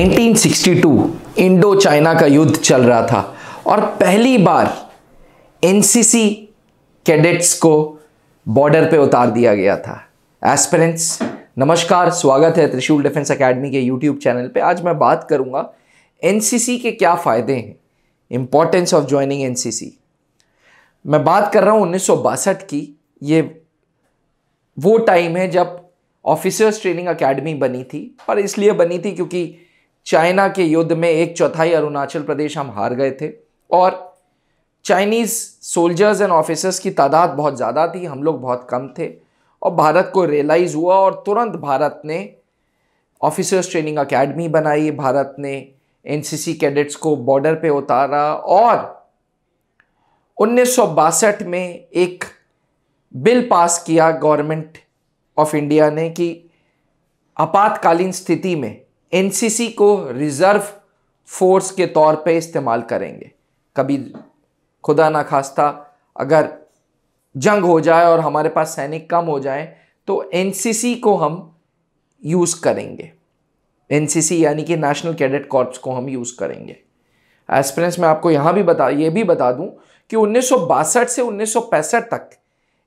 1962 Indo China का युद्ध चल रहा था और पहली बार एनसीसी कैडेट्स को बॉर्डर पे उतार दिया गया था। एस्पिरेंट्स नमस्कार, स्वागत है त्रिशूल डिफेंस एकेडमी के यूट्यूब चैनल पे। आज मैं बात करूंगा एनसीसी के क्या फ़ायदे हैं, इम्पॉर्टेंस ऑफ ज्वाइनिंग एनसीसी। मैं बात कर रहा हूँ 1962 की, ये वो टाइम है जब ऑफिसर्स ट्रेनिंग एकेडमी बनी थी, और इसलिए बनी थी क्योंकि चाइना के युद्ध में 1/4 अरुणाचल प्रदेश हम हार गए थे और चाइनीज़ सोल्जर्स एंड ऑफिसर्स की तादाद बहुत ज़्यादा थी, हम लोग बहुत कम थे। और भारत को रियलाइज़ हुआ और तुरंत भारत ने ऑफिसर्स ट्रेनिंग एकेडमी बनाई, भारत ने एनसीसी कैडेट्स को बॉर्डर पे उतारा और 1962 में एक बिल पास किया गवर्नमेंट ऑफ इंडिया ने कि आपातकालीन स्थिति में एनसीसी को रिजर्व फोर्स के तौर पे इस्तेमाल करेंगे। कभी खुदा ना खास्ता अगर जंग हो जाए और हमारे पास सैनिक कम हो जाएं तो एनसीसी को हम यूज़ करेंगे, एनसीसी यानी कि नेशनल कैडेट कॉर्प्स को हम यूज़ करेंगे। एस्पिरेंट्स मैं आपको यहाँ भी बता दूं कि 1962 से 1965 तक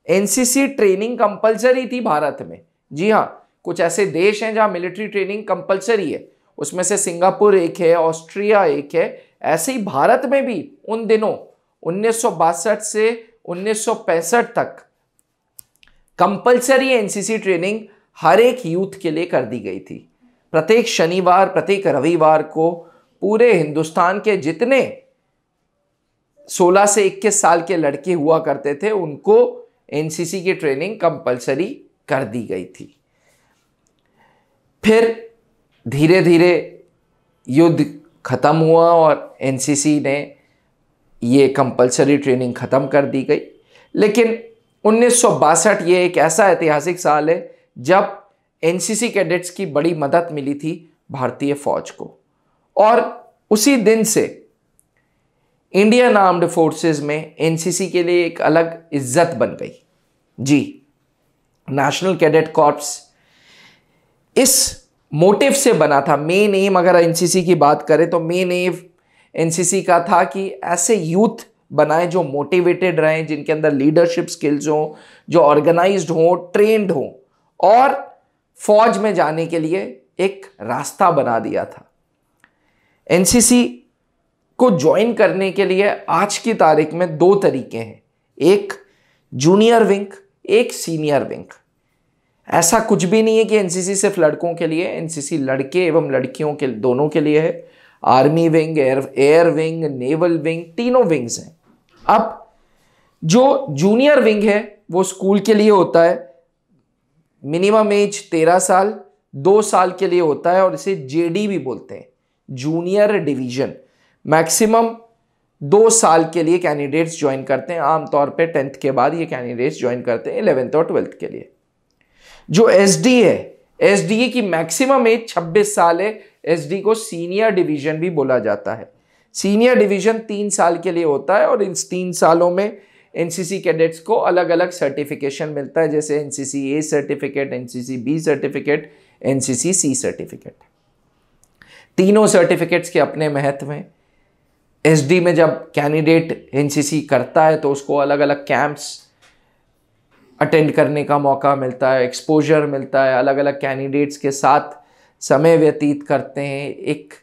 एनसीसी ट्रेनिंग कंपलसरी थी भारत में। जी हाँ, कुछ ऐसे देश हैं जहाँ मिलिट्री ट्रेनिंग कंपलसरी है, उसमें से सिंगापुर एक है, ऑस्ट्रिया एक है। ऐसे ही भारत में भी उन दिनों 1962 से 1965 तक कंपलसरी एनसीसी ट्रेनिंग हर एक यूथ के लिए कर दी गई थी। प्रत्येक शनिवार, प्रत्येक रविवार को पूरे हिंदुस्तान के जितने 16 से 21 साल के लड़के हुआ करते थे उनको एनसीसी की ट्रेनिंग कंपलसरी कर दी गई थी। फिर धीरे धीरे युद्ध खत्म हुआ और एनसीसी ने ये कंपलसरी ट्रेनिंग ख़त्म कर दी गई। लेकिन 1962 ये एक ऐसा ऐतिहासिक साल है जब एनसीसी कैडेट्स की बड़ी मदद मिली थी भारतीय फौज को, और उसी दिन से इंडियन आर्म्ड फोर्सेस में एनसीसी के लिए एक अलग इज्जत बन गई। जी, नेशनल कैडेट कॉर्प्स इस मोटिव से बना था। मेन एम अगर एनसीसी की बात करें तो मेन एम एनसीसी का था कि ऐसे यूथ बनाएं जो मोटिवेटेड रहें, जिनके अंदर लीडरशिप स्किल्स हों, जो ऑर्गेनाइज्ड हों, ट्रेंड हों, और फौज में जाने के लिए एक रास्ता बना दिया था। एनसीसी को ज्वाइन करने के लिए आज की तारीख में 2 तरीके हैं, एक जूनियर विंग, एक सीनियर विंग। ऐसा कुछ भी नहीं है कि एनसीसी सिर्फ लड़कों के लिए, एनसीसी लड़के एवं लड़कियों के दोनों के लिए है। Army wing, air wing, naval wing, तीनों विंग्स हैं। अब जो जूनियर विंग है वो स्कूल के लिए होता है, मिनिमम एज 13 साल, 2 साल के लिए होता है और इसे जेडी भी बोलते हैं, जूनियर डिवीजन। मैक्सिमम 2 साल के लिए कैंडिडेट्स ज्वाइन करते हैं, आमतौर पे 10th के बाद ये कैंडिडेट्स ज्वाइन करते हैं 11th और 12th के लिए। जो एसडी है, एसडीए की मैक्सिमम एज 26 साल है। एसडी को सीनियर डिवीजन भी बोला जाता है। सीनियर डिवीजन 3 साल के लिए होता है और इन 3 सालों में एनसीसी कैडेट्स को अलग अलग सर्टिफिकेशन मिलता है, जैसे NCC A certificate, NCC B certificate, NCC C certificate. तीनों सर्टिफिकेट्स के अपने महत्व हैं। एसडी में जब कैंडिडेट एनसीसी करता है तो उसको अलग अलग कैंप्स अटेंड करने का मौका मिलता है, एक्सपोजर मिलता है, अलग अलग कैंडिडेट्स के साथ समय व्यतीत करते हैं, एक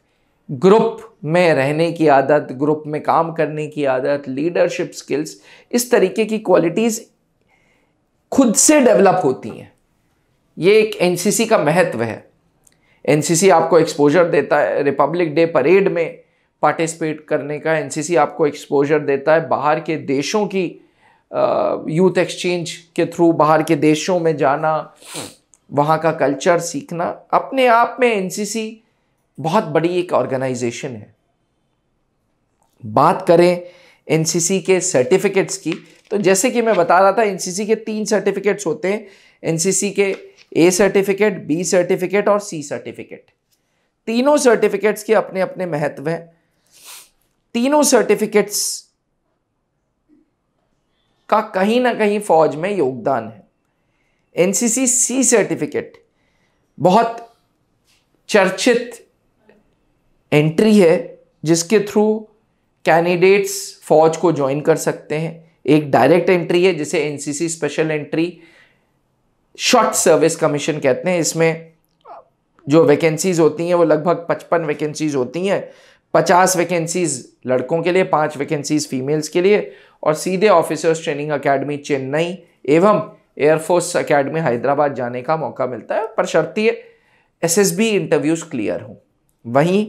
ग्रुप में रहने की आदत, ग्रुप में काम करने की आदत, लीडरशिप स्किल्स, इस तरीके की क्वालिटीज़ खुद से डेवलप होती हैं। ये एक एनसीसी का महत्व है। एनसीसी आपको एक्सपोजर देता है, रिपब्लिक डे परेड में पार्टिसिपेट करने का एनसीसी आपको एक्सपोजर देता है, बाहर के देशों की यूथ एक्सचेंज के थ्रू बाहर के देशों में जाना, वहाँ का कल्चर सीखना। अपने आप में एनसीसी बहुत बड़ी एक ऑर्गेनाइजेशन है। बात करें एनसीसी के सर्टिफिकेट्स की, तो जैसे कि मैं बता रहा था एनसीसी के 3 सर्टिफिकेट्स होते हैं, एनसीसी के ए सर्टिफिकेट, बी सर्टिफिकेट और सी सर्टिफिकेट। तीनों सर्टिफिकेट्स के अपने अपने महत्व हैं। तीनों सर्टिफिकेट्स का कहीं ना कहीं फौज में योगदान है। एनसीसी सी सर्टिफिकेट बहुत चर्चित एंट्री है जिसके थ्रू कैंडिडेट्स फौज को ज्वाइन कर सकते हैं। एक डायरेक्ट एंट्री है जिसे NCC special entry short service commission कहते हैं। इसमें जो वैकेंसीज होती हैं वो लगभग 55 वैकेंसीज होती हैं। 50 वैकेंसीज लड़कों के लिए, 5 वैकेंसीज फीमेल्स के लिए, और सीधे ऑफिसर्स ट्रेनिंग अकेडमी चेन्नई एवं एयरफोर्स अकेडमी हैदराबाद जाने का मौका मिलता है, पर शर्ती है एसएसबी इंटरव्यूज क्लियर हों। वहीं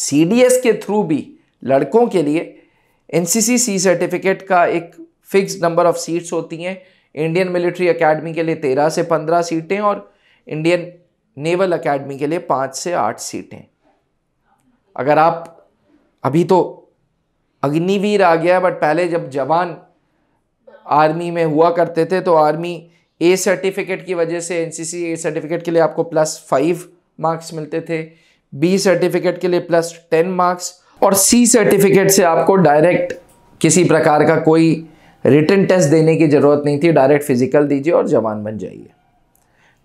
सीडीएस के थ्रू भी लड़कों के लिए एनसीसी सी सर्टिफिकेट का एक फिक्स्ड नंबर ऑफ सीट्स होती हैं। इंडियन मिलिट्री अकेडमी के लिए 13 से 15 सीटें और इंडियन नेवल अकेडमी के लिए 5 से 8 सीटें। अगर आप अभी तो अग्निवीर आ गया, बट पहले जब जवान आर्मी में हुआ करते थे तो आर्मी ए सर्टिफिकेट की वजह से एनसीसी ए सर्टिफिकेट के लिए आपको +5 मार्क्स मिलते थे, बी सर्टिफिकेट के लिए +10 मार्क्स, और सी सर्टिफिकेट से आपको डायरेक्ट किसी प्रकार का कोई रिटन टेस्ट देने की ज़रूरत नहीं थी। डायरेक्ट फिजिकल दीजिए और जवान बन जाइए।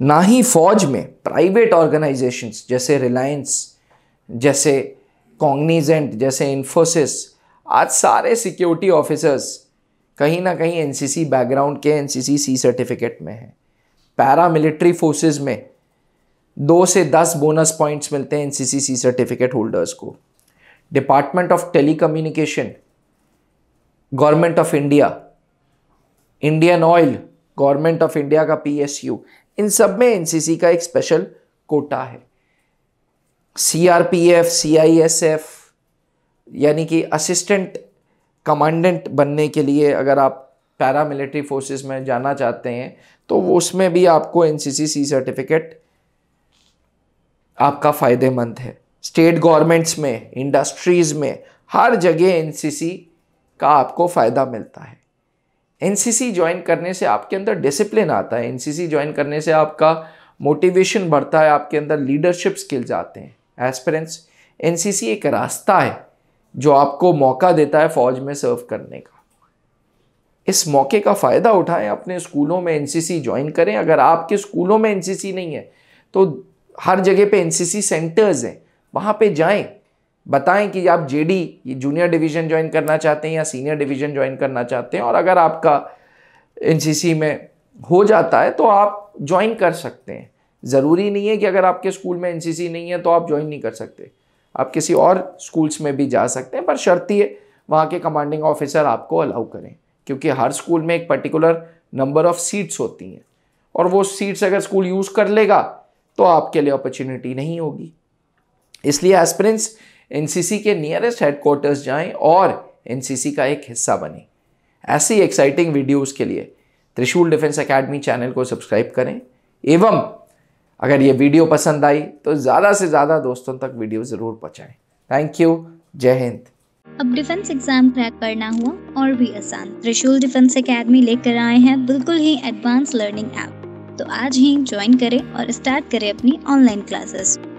ना ही फौज में प्राइवेट ऑर्गेनाइजेशंस जैसे रिलायंस, जैसे कॉग्निजेंट, जैसे इन्फोसिस, आज सारे सिक्योरिटी ऑफिसर्स कहीं ना कहीं एनसीसी बैकग्राउंड के एनसीसी सी सर्टिफिकेट में हैं। पैरा मिलिट्री फोर्सेज में 2 से 10 बोनस पॉइंट्स मिलते हैं एनसीसी सी सर्टिफिकेट होल्डर्स को। Department of telecommunication, government of India, Indian oil, government of India का पीएसयू, इन सब में एनसीसी का एक स्पेशल कोटा है। सीआरपीएफ, सीआईएसएफ यानी कि असिस्टेंट कमांडेंट बनने के लिए अगर आप पैरा मिलिट्री फोर्सेस में जाना चाहते हैं तो उसमें भी आपको एनसीसी सी सर्टिफिकेट आपका फ़ायदेमंद है। स्टेट गवर्नमेंट्स में, इंडस्ट्रीज़ में, हर जगह एनसीसी का आपको फ़ायदा मिलता है। एनसीसी ज्वाइन करने से आपके अंदर डिसिप्लिन आता है, एनसीसी ज्वाइन करने से आपका मोटिवेशन बढ़ता है, आपके अंदर लीडरशिप स्किल्स आते हैं। एस्पिरेंट्स, एनसीसी एक रास्ता है जो आपको मौका देता है फौज में सर्व करने का। इस मौके का फ़ायदा उठाएं, अपने स्कूलों में एनसीसी ज्वाइन करें। अगर आपके स्कूलों में एनसीसी नहीं है तो हर जगह पे एनसीसी सेंटर्स हैं, वहाँ पे जाएं, बताएं कि आप जेडी जूनियर डिवीज़न ज्वाइन करना चाहते हैं या सीनियर डिवीज़न ज्वाइन करना चाहते हैं, और अगर आपका एनसीसी में हो जाता है तो आप ज्वाइन कर सकते हैं। ज़रूरी नहीं है कि अगर आपके स्कूल में एनसीसी नहीं है तो आप ज्वाइन नहीं कर सकते, आप किसी और स्कूल्स में भी जा सकते हैं, पर शर्त है वहाँ के कमांडिंग ऑफिसर आपको अलाउ करें, क्योंकि हर स्कूल में एक पर्टिकुलर नंबर ऑफ सीट्स होती हैं और वो सीट्स अगर स्कूल यूज़ कर लेगा तो आपके लिए अपॉर्चुनिटी नहीं होगी। इसलिए एस्पिरेंट्स, एनसीसी के नियरेस्ट हेडक्वार्टर्स जाएं और एनसीसी का एक हिस्सा बने। ऐसी एक्साइटिंग वीडियोस के लिए त्रिशूल डिफेंस एकेडमी चैनल को सब्सक्राइब करें, एवं अगर ये वीडियो पसंद आई तो ज़्यादा से ज़्यादा दोस्तों तक वीडियो ज़रूर पहुँचाएँ। थैंक यू, जय हिंद। अब डिफेंस एग्जाम क्रैक करना हुआ और भी आसान, त्रिशूल डिफेंस एकेडमी लेकर आए हैं बिल्कुल ही एडवांस लर्निंग ऐप। तो आज ही ज्वाइन करें और स्टार्ट करें अपनी ऑनलाइन क्लासेस।